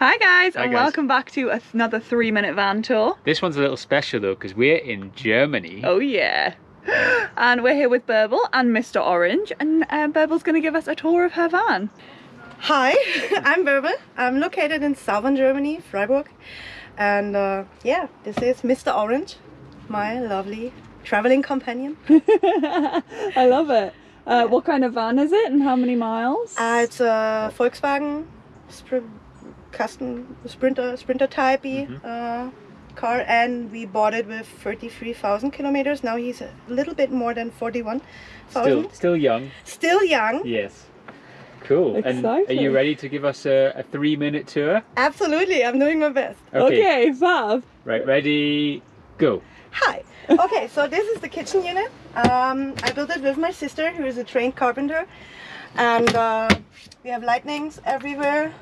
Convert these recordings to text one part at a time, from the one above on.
Hi guys, and welcome back to another 3-minute van tour. This one's a little special though, because we're in Germany. Oh yeah. And we're here with Bärbel and Mr. Orange, and Bärbel's going to give us a tour of her van. Hi, I'm Bärbel. I'm located in southern Germany, Freiburg. And yeah, this is Mr. Orange, my lovely traveling companion. I love it. What kind of van is it and how many miles? It's a Volkswagen Sprinter type car, and we bought it with 33,000 kilometers. Now he's a little bit more than 41,000. Still young. Still young. Yes. Cool. Exciting. And are you ready to give us a 3-minute tour? Absolutely. I'm doing my best. Okay, Vav. Right, ready, go. Hi. Okay, so this is the kitchen unit. I built it with my sister, who is a trained carpenter. And we have lightnings everywhere.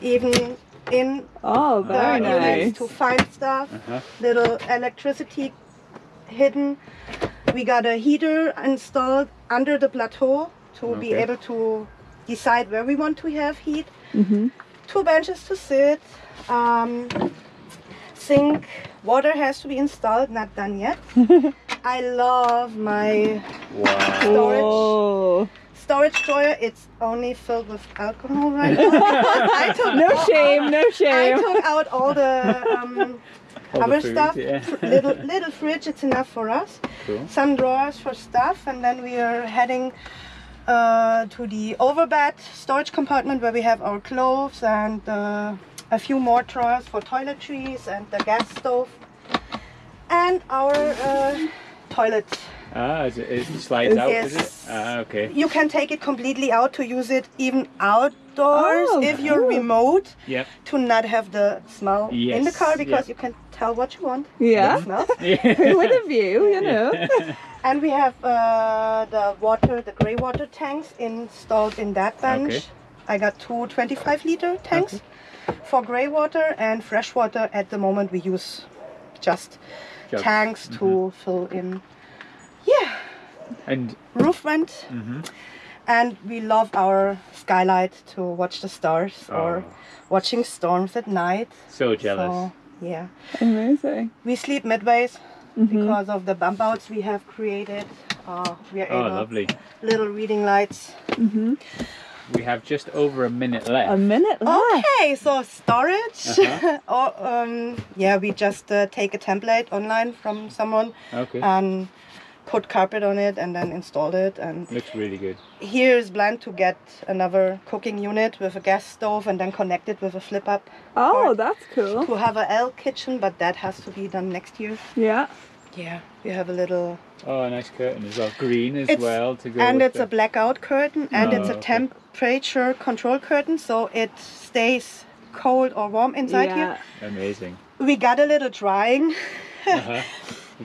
Even in the nice units to find stuff, little electricity hidden. We got a heater installed under the plateau to be able to decide where we want to have heat. Two benches to sit, sink, water has to be installed, not done yet. I love my storage. Whoa. Storage drawer, it's only filled with alcohol right now. I took no shame. I took out all the other stuff. Yeah. Little fridge, it's enough for us. Cool. Some drawers for stuff, and then we are heading to the overbed storage compartment where we have our clothes and a few more drawers for toiletries and the gas stove and our toilet. Ah, it slides out, is it? Ah, okay. You can take it completely out to use it even outdoors if you're remote, to not have the smell in the car, because you can tell what you want. Yeah. With a view, you know. And we have the grey water tanks installed in that bench. Okay. I got two 25-liter tanks for grey water, and fresh water at the moment we use just tanks to fill in. Yeah, and roof vent, and we love our skylight to watch the stars or watching storms at night. So jealous. So, yeah. Amazing. We sleep midways because of the bump outs we have created. We are able, lovely little reading lights. We have just over a minute left. A minute left. Okay, so storage. Yeah, we just take a template online from someone. Okay. And put carpet on it and then installed it, and looks really good. Here is planned to get another cooking unit with a gas stove and then connect it with a flip up. Oh, that's cool. To have a L kitchen, but that has to be done next year. Yeah. Yeah. We have a little a nice curtain as well. Green as well to go. And it's a blackout curtain, and it's a temperature control curtain, so it stays cold or warm inside here. Amazing. We got a little drying.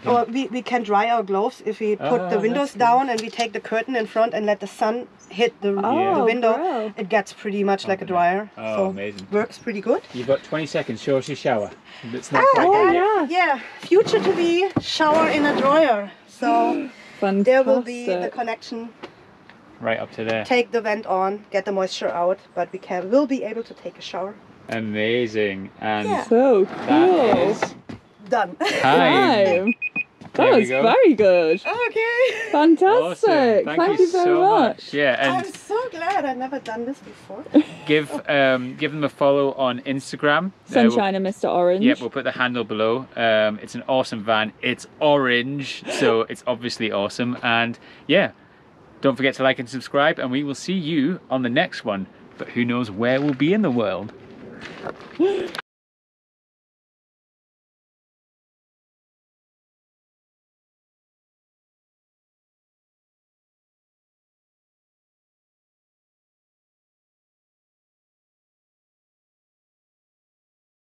Or we can dry our gloves if we put the windows down and we take the curtain in front and let the sun hit the window. Wow. It gets pretty much like a dryer. Oh, so amazing. Works pretty good. You've got 20 seconds. Show us your shower. It's not future to be shower in a dryer. So there will be the connection right up to there. Take the vent on, get the moisture out, but we will be able to take a shower. Amazing. And so cool. Done. Time. That was very good. Okay. Fantastic. Awesome. Thank you so much. Yeah, and I'm so glad I've never done this before. Give them a follow on Instagram. Sunshine and Mr. Orange. Yep, we'll put the handle below. It's an awesome van. It's orange, so it's obviously awesome. And yeah, don't forget to like and subscribe, and we will see you on the next one. But who knows where we'll be in the world.